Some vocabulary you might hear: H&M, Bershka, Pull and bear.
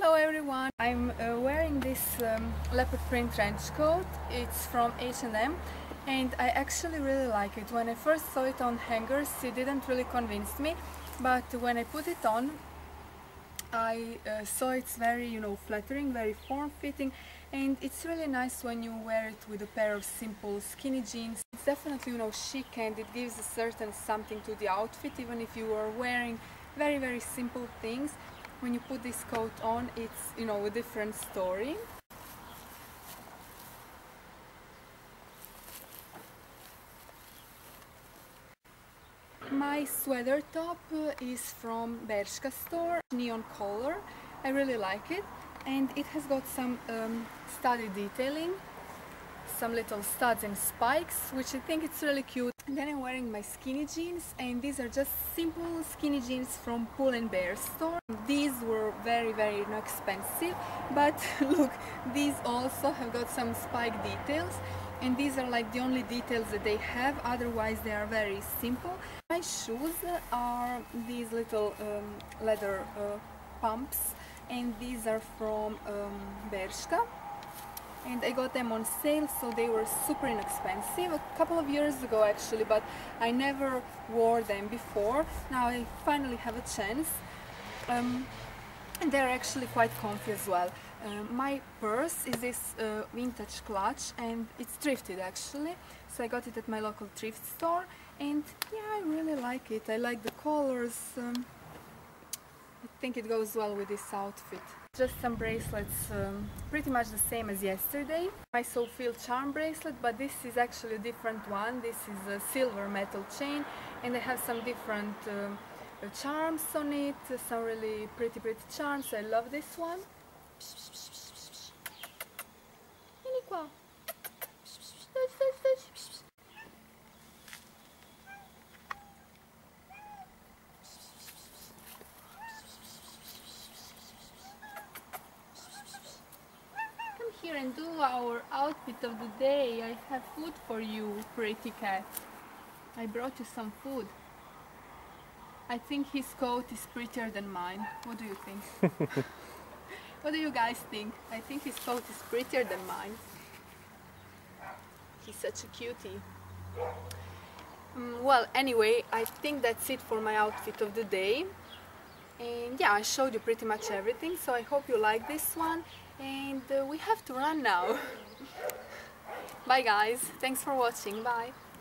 Hello everyone! I'm wearing this leopard print trench coat. It's from H&M and I actually really like it. When I first saw it on hangers it didn't really convince me, but when I put it on I saw it's very, flattering, very form-fitting, and it's really nice when you wear it with a pair of simple skinny jeans. It's definitely, chic, and it gives a certain something to the outfit, even if you are wearing very, very simple things. When you put this coat on, it's, a different story. My sweater top is from Bershka store, neon color. I really like it, and it has got some studded detailing, some little studs and spikes, which I think it's really cute. And then I'm wearing my skinny jeans, and these are just simple skinny jeans from Pull and Bear store. These were very, very inexpensive, but look, these also have got some spike details. And these are like the only details that they have, otherwise they are very simple. My shoes are these little leather pumps, and these are from Bershka, and I got them on sale, so they were super inexpensive a couple of years ago actually, but I never wore them before. Now I finally have a chance. And they're actually quite comfy as well. My purse is this vintage clutch, and it's thrifted actually, so I got it at my local thrift store, and yeah, I really like it. I like the colors. I think it goes well with this outfit. Just some bracelets, pretty much the same as yesterday. My Soulful charm bracelet, but this is actually a different one. This is a silver metal chain, and I have some different charms on it, some really pretty charms. I love this one. Come here and do our outfit of the day. I have food for you, pretty cat. I brought you some food. I think his coat is prettier than mine. What do you think? What do you guys think? I think his coat is prettier than mine. He's such a cutie. Well, anyway, I think that's it for my outfit of the day. And yeah, I showed you pretty much everything, so I hope you like this one. And we have to run now. Bye guys, thanks for watching, bye.